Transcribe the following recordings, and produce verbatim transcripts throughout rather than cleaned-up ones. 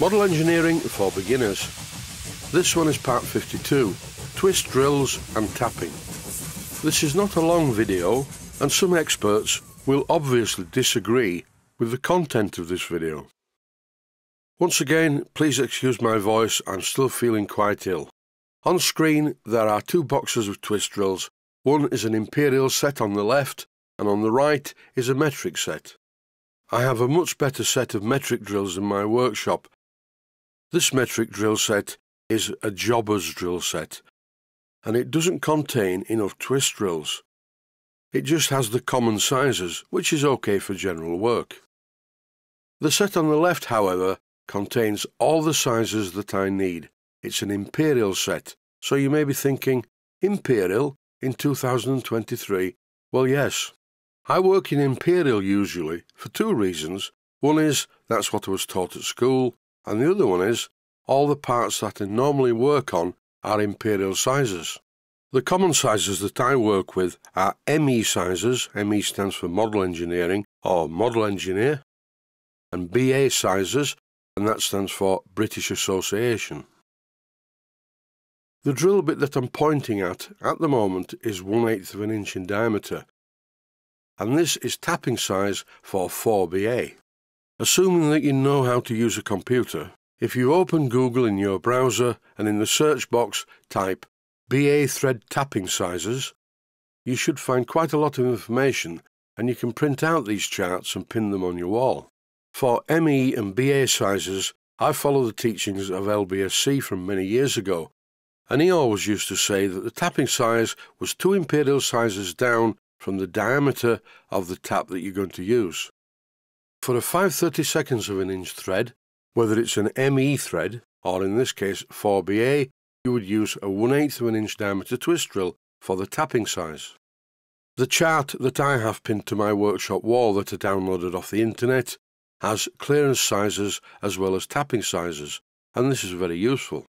Model engineering for beginners. This one is part fifty-two, twist drills and tapping. This is not a long video, and some experts will obviously disagree with the content of this video. Once again, please excuse my voice, I'm still feeling quite ill. On screen there are two boxes of twist drills. One is an imperial set on the left, and on the right is a metric set. I have a much better set of metric drills in my workshop. This metric drill set is a jobber's drill set, and it doesn't contain enough twist drills. It just has the common sizes, which is okay for general work. The set on the left, however, contains all the sizes that I need. It's an imperial set, so you may be thinking, imperial in two thousand twenty-three? Well, yes. I work in imperial usually for two reasons. One is, that's what I was taught at school, and the other one is, all the parts that I normally work on are imperial sizes. The common sizes that I work with are M E sizes, M E stands for model engineering or model engineer, and B A sizes, and that stands for British Association. The drill bit that I'm pointing at at the moment is one eighth of an inch in diameter, and this is tapping size for four B A. Assuming that you know how to use a computer, if you open Google in your browser and in the search box type B A thread tapping sizes, you should find quite a lot of information, and you can print out these charts and pin them on your wall. For M E and B A sizes, I follow the teachings of L B S C from many years ago, and he always used to say that the tapping size was two imperial sizes down from the diameter of the tap that you're going to use. For a five thirty-seconds of an inch thread, whether it's an M E thread, or in this case four B A, you would use a one eighth of an inch diameter twist drill for the tapping size. The chart that I have pinned to my workshop wall that I downloaded off the internet has clearance sizes as well as tapping sizes, and this is very useful.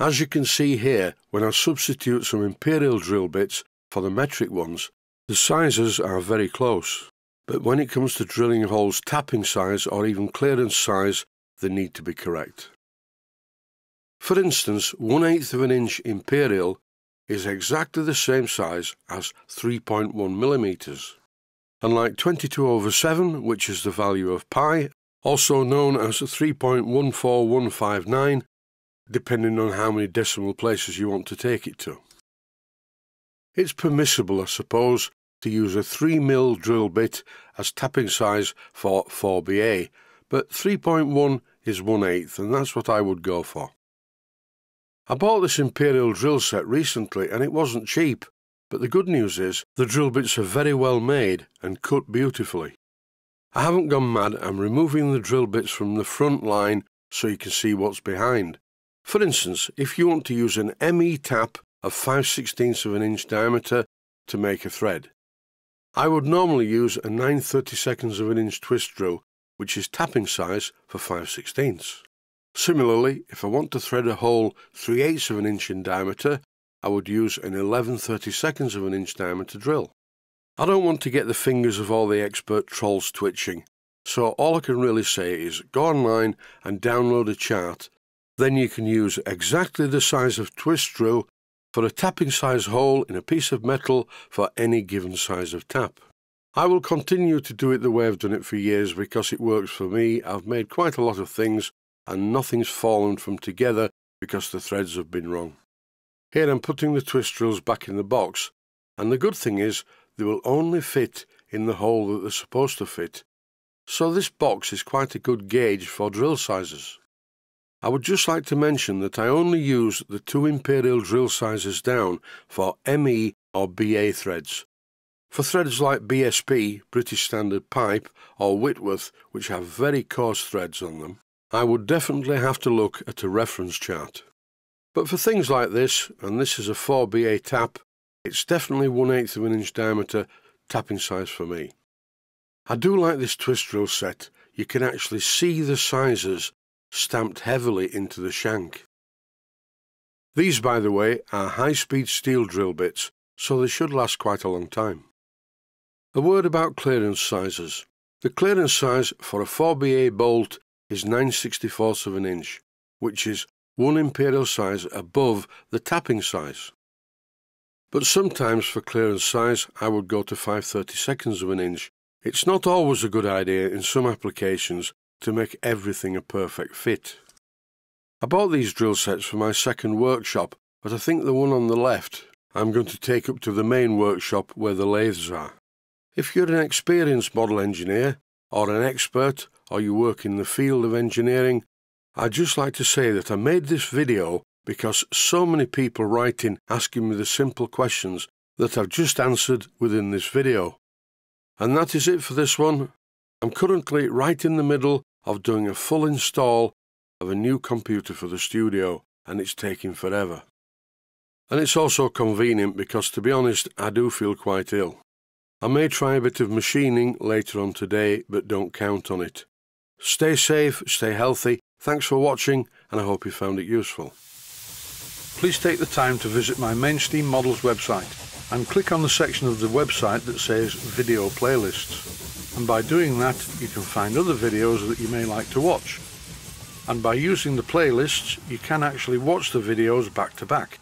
As you can see here, when I substitute some imperial drill bits for the metric ones, the sizes are very close. But when it comes to drilling holes tapping size or even clearance size, they need to be correct. For instance, one eighth of an inch imperial is exactly the same size as three point one millimeters. And like twenty-two over seven, which is the value of pi, also known as three point one four one five nine, depending on how many decimal places you want to take it to. It's permissible, I suppose, to use a three mil drill bit as tapping size for four B A, but three point one is one eighth, and that's what I would go for. I bought this imperial drill set recently, and it wasn't cheap, but the good news is the drill bits are very well made and cut beautifully. I haven't gone mad. I'm removing the drill bits from the front line so you can see what's behind. For instance, if you want to use an M E tap of five sixteenths of an inch diameter to make a thread, I would normally use a nine thirty-seconds of an inch twist drill, which is tapping size for five sixteenths. Similarly, if I want to thread a hole three eighths of an inch in diameter, I would use an eleven thirty-seconds of an inch diameter drill. I don't want to get the fingers of all the expert trolls twitching, so all I can really say is go online and download a chart. Then you can use exactly the size of twist drill for a tapping size hole in a piece of metal for any given size of tap. I will continue to do it the way I've done it for years because it works for me. I've made quite a lot of things and nothing's fallen from together because the threads have been wrong. Here I'm putting the twist drills back in the box, and the good thing is they will only fit in the hole that they're supposed to fit, so this box is quite a good gauge for drill sizes. I would just like to mention that I only use the two imperial drill sizes down for M E or B A threads. For threads like B S P, British Standard Pipe, or Whitworth, which have very coarse threads on them, I would definitely have to look at a reference chart. But for things like this, and this is a four B A tap, it's definitely one eighth of an inch diameter tapping size for me. I do like this twist drill set. You can actually see the sizes stamped heavily into the shank. These, by the way, are high-speed steel drill bits, so they should last quite a long time. A word about clearance sizes. The clearance size for a four B A bolt is nine sixty-fourths of an inch, which is one imperial size above the tapping size. But sometimes for clearance size I would go to five thirty-seconds of an inch. It's not always a good idea in some applications to make everything a perfect fit. I bought these drill sets for my second workshop, but I think the one on the left I'm going to take up to the main workshop where the lathes are. If you're an experienced model engineer, or an expert, or you work in the field of engineering, I'd just like to say that I made this video because so many people write in asking me the simple questions that I've just answered within this video. And that is it for this one. I'm currently right in the middle of doing a full install of a new computer for the studio, and it's taking forever. And it's also convenient because, to be honest, I do feel quite ill. I may try a bit of machining later on today, but don't count on it. Stay safe, stay healthy, thanks for watching, and I hope you found it useful. Please take the time to visit my Mainsteam Models website and click on the section of the website that says Video Playlists. And by doing that, you can find other videos that you may like to watch. And by using the playlists, you can actually watch the videos back to back.